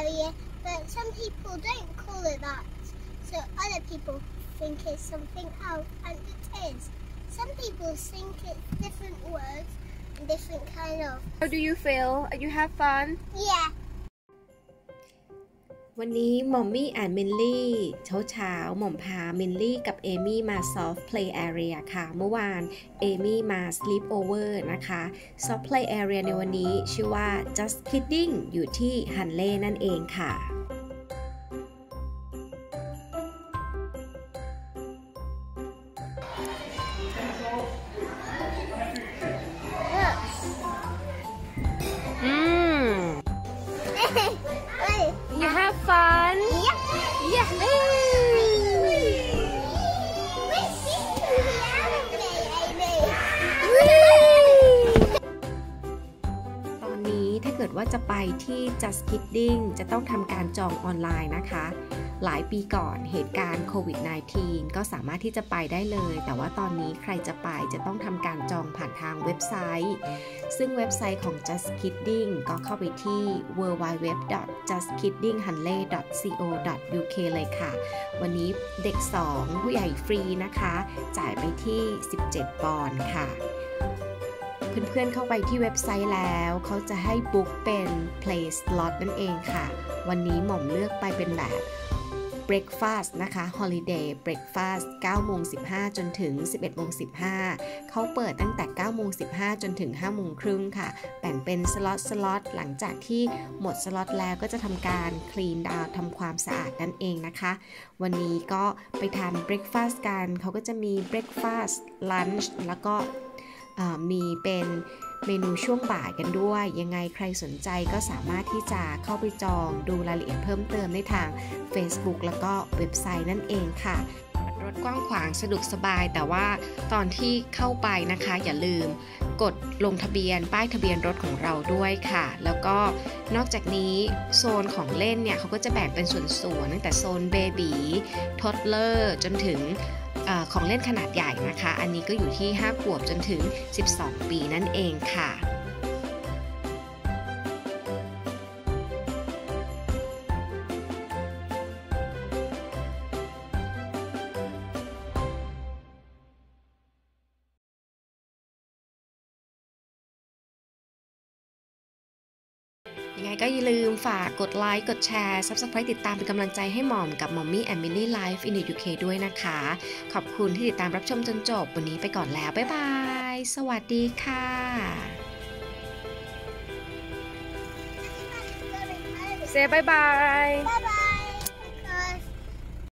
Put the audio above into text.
area, but some people don't call it that, so other people think it's something else, and it is. Some people think it's different words and different kind of. How do you feel? You have fun? Yeah. วันนี้หม่อมมี่และมิลลี่เช้าหม่อมพามิลลี่กับเอมี่มา soft play area ค่ะเมื่อวานเอมี่มา sleep over นะคะ soft play area ในวันนี้ชื่อว่า just kidding อยู่ที่Hanleyนั่นเองค่ะYou have fun? Yeah. Yeah. Wee. ตอนนี้ถ้าเกิดว่าจะไปที่ Just Kidding จะต้องทำการจองออนไลน์นะคะหลายปีก่อนเหตุการณ์โควิด -19 ก็สามารถที่จะไปได้เลยแต่ว่าตอนนี้ใครจะไปจะต้องทำการจองผ่านทางเว็บไซต์ซึ่งเว็บไซต์ของ Just Kidding ก็เข้าไปที่ www.justkiddinghanley.co.uk เลยค่ะวันนี้เด็ก2ผู้ใหญ่ฟรีนะคะจ่ายไปที่17 ปอนด์ค่ะเพื่อนๆ เข้าไปที่เว็บไซต์แล้วเขาจะให้บุ๊กเป็น play slot นั่นเองค่ะวันนี้หม่อมเลือกไปเป็นแบบ breakfast นะคะ holiday breakfast 9:15 จนถึง 11:15 เขาเปิดตั้งแต่ 9:15 จนถึง 5:30 ค่ะแบ่งเป็น slot หลังจากที่หมด slot แล้วก็จะทำการ clean out ทำความสะอาดนั่นเองนะคะวันนี้ก็ไปทำ breakfast กันเขาก็จะมี breakfast lunch แล้วก็มีเป็นเมนูช่วงบ่ายกันด้วยยังไงใครสนใจก็สามารถที่จะเข้าไปจองดูรายละเอียดเพิ่มเติมได้ทาง Facebook แล้วก็เว็บไซต์นั่นเองค่ะรถกว้างขวางสะดวกสบายแต่ว่าตอนที่เข้าไปนะคะอย่าลืมกดลงทะเบียนป้ายทะเบียนรถของเราด้วยค่ะแล้วก็นอกจากนี้โซนของเล่นเนี่ยเขาก็จะแบ่งเป็นส่วนๆตั้งแต่โซนเบบีท็อดเลอร์จนถึงของเล่นขนาดใหญ่นะคะอันนี้ก็อยู่ที่5 ขวบจนถึง 12 ปีนั่นเองค่ะยังไงก็อย่าลืมฝากกดไลค์กดแชร์ Subscribe ติดตามเป็นกำลังใจให้หม่อมกับ Mommy and Millie Life in the UK ด้วยนะคะขอบคุณที่ติดตามรับชมจนจบวันนี้ไปก่อนแล้วบ๊ายบายสวัสดีค่ะSay bye bye.